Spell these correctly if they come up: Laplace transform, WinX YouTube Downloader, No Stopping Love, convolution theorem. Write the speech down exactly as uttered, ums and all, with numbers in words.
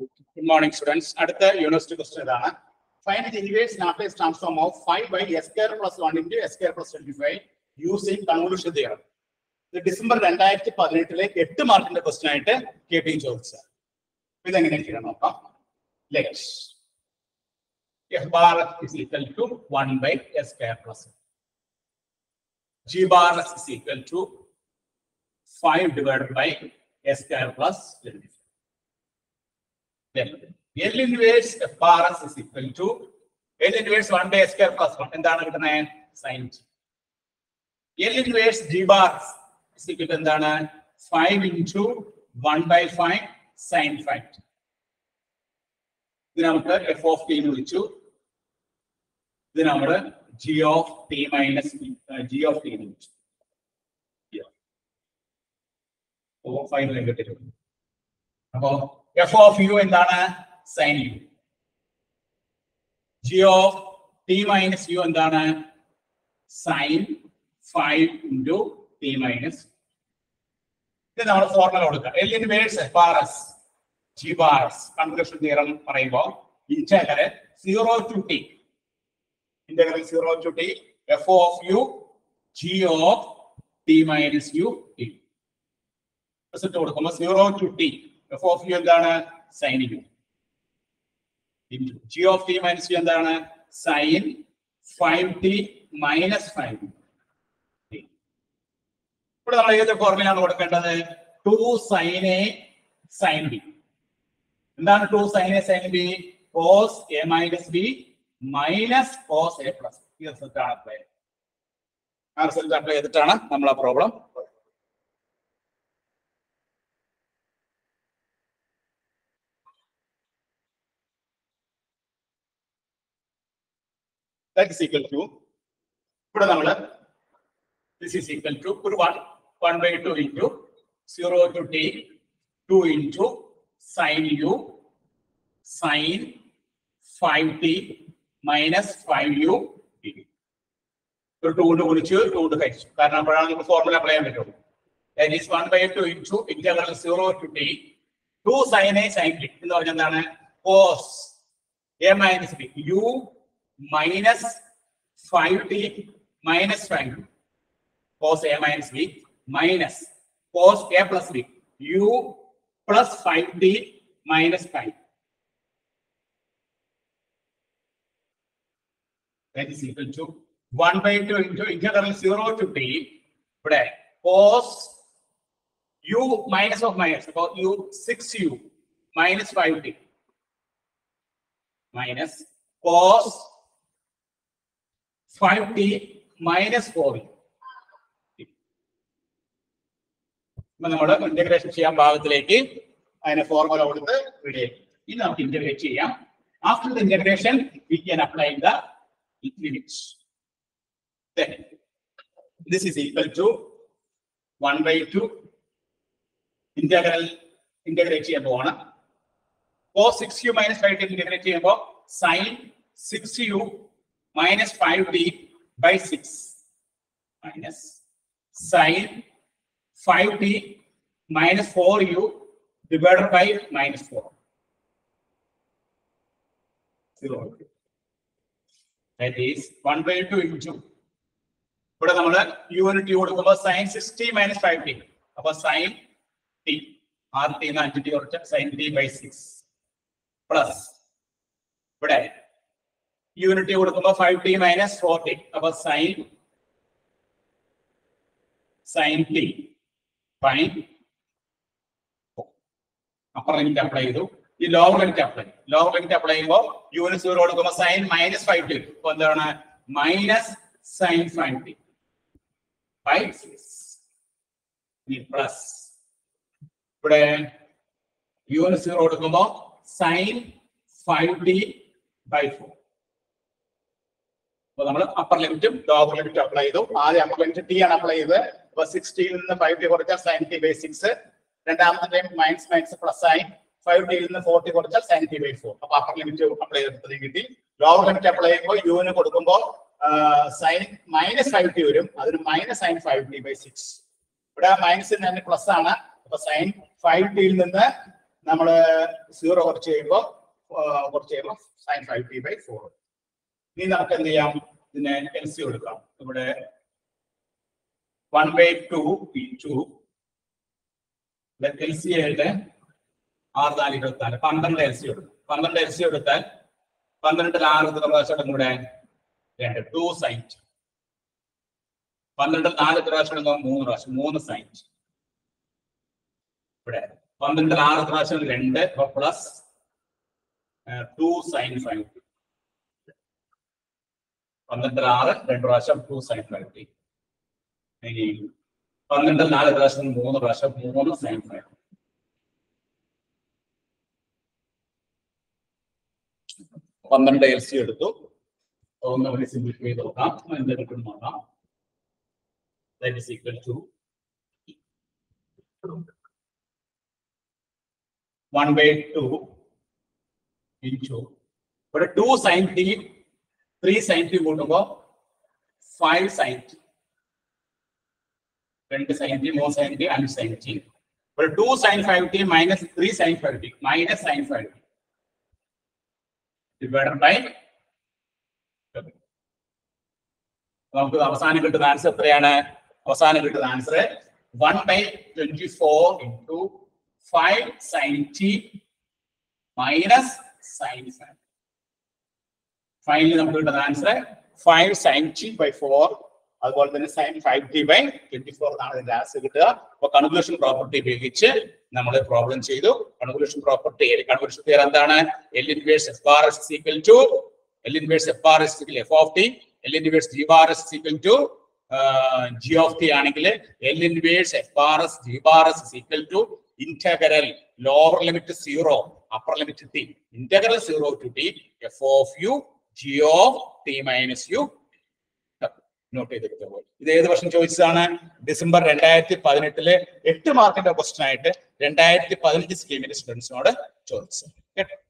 Good morning, students. At the university question, find the inverse Laplace transform of five by s square plus one into s square plus twenty-five using convolution theorem. The December twenty eighteen like eight mark in the question aite K P jokes. We then get here now. Let's. F bar is equal to one by s square plus. G bar is equal to five divided by s square plus twenty-five. Then L inverse F bar S is equal to L inverse one by S square plus one. And then sin G. L inverse G bar is equal to five into one by five sin five. Then number F of T into the number G of T minus uh, G of T into. Yeah. So five negative. About F of u and dana sin u. G of t minus u and dana sin five into t minus. This is our formula. L inverse F bars, G bars, convolution theorem paraybo, integral zero to t. Integral zero to t, F of u, G of t minus u, t. This is zero to t. F of u and sin u. G of t minus u and sin five t minus five u. Now, we have formula two sin a sin b. Then two sin a sin b cos a minus b minus cos a plus b. This is the answer. Answer is the problem. That is equal to this is equal to one by two into zero to t two into sin u sin five t minus five u dt. So two to one two to the next. Because formula apply method. That is one by two into integral zero to t two sin a sin b. In other words, cos a minus b u minus five t minus five u cos a minus b minus cos a plus b u plus five t minus five. That is equal to one by two into integral zero to t cos u minus of minus about u six u minus five t minus cos five t minus four u. Now, we have integration. And a formula over the video. Integrate. After the integration, we can apply the limits. Then, this is equal to one by two integral integrate about cos six u minus five t integrate about sin six u minus five t by six minus sin five t minus four u divided by minus four. zero. That is one by two into. But unit you would go sin six t minus five t. About sin t. R t and t or sin t by six. Plus. But unity would come five t minus four t about sin sin t fine upper limit apply idu ee lower limit apply lower limit apply ചെയ്യുമ്പോൾ unit zero would come sin minus five t അപ്പോൾ എന്താണ് minus sin five t by six we plus ഇവിടെ unit zero would come sin five t by four. So, we upper limit and lower limit apply. The upper limit t and apply. So, six t in the five t sin t by six. And minus minus plus sign. five t in the four t sin t by four. So, upper limit apply. Lower limit apply. U in the sin minus five t. That minus sin five t by six. But minus in the plus sign. So, sin five t in the നമ്മൾ zero കുറച്ച് കഴിയുമ്പോൾ കുറച്ച് കഴിയുമ്പോൾ sine five t by four. ഇനി നമുക്ക് എന്ത് ചെയ്യാം, ഇതിനെ എൽസി കൊടുക്കാം. ഇവിടെ one by two into LC ആയിട്ട് ആറ് നാല് ഇരുപത്തിനാല് പന്ത്രണ്ട് എൽസി കൊടുക്കും. പന്ത്രണ്ട് എൽസി കൊടുത്താൽ പന്ത്രണ്ടിൽ ആറ് എത്ര പ്രാവശ്യം കൂടെ രണ്ട് ടു സൈറ്റ്, പന്ത്രണ്ടിൽ നാല് എത്ര പ്രാവശ്യം എടുക്കാം മൂന്ന് പ്രാവശ്യം മൂന്ന് സൈറ്റ്. ഇവിടെ പന്ത്രണ്ടിൽ ആറ് പ്രാവശ്യം രണ്ട് plus two sine five t. പന്ത്രണ്ടിൽ ആറ് രണ്ട് പ്രാവശ്യം ടു സൈൻ ഫൈവ് ടി. പന്ത്രണ്ടിൽ നാല് പ്രാവശ്യം മൂന്ന് പ്രാവശ്യം മൂന്ന് സൈൻ ഫൈവ്. പന്ത്രണ്ട് എൽ സി എടുത്തു. ഒന്ന് സിംപ്ലിഫൈ ചെയ്ത് നോക്കാം, എന്തെടുക്കും നോക്കാം. That is equal to one by two into but two sin t, three sin t would go five sin t, twenty sin t, more sin t, and sin t. But two sin five t minus three sin five t minus sin five t divided by. നമുക്ക് അവസാനം കിട്ടുന്ന answer എത്രയാണ്? അവസാനം കിട്ടുന്ന answer one by twenty four into five sine t minus sine five. Finally നമുക്ക് കിട്ടുന്ന answer five sine t by four, അതുപോലെ തന്നെ sine five t by twenty four എന്നാണ് ഇതിന്റെ ആൻസർ കിട്ടുക. അപ്പൊ കൺവല്യൂഷൻ പ്രോപ്പർട്ടി ഉപയോഗിച്ച് നമ്മൾ പ്രോബ്ലം ചെയ്തു. കൺവല്യൂഷൻ പ്രോപ്പർട്ടി, കൺവല്യൂഷൻ തിയറി എന്താണ്? L inverse F bar is equal to L inverse F bar is equal to F of t. L inverse G bar is equal to uh, G of t ആണെങ്കിൽ L inverse F bar is G bar is equal to integral lower limit zero upper limit t integral zero to t F of u G of t minus u. Note ചെയ്തെടുത്തോളൂ. ഇത് ഏത് വർഷം ചോദിച്ചതാണ്? December രണ്ടായിരത്തി പതിനെട്ടിലെ എട്ട് മാർക്കിന്റെ question ആയിട്ട് രണ്ടായിരത്തി പതിനഞ്ച് സ്കീമിന്റെ സ്റ്റുഡൻസിനോട് ചോദിച്ചത്.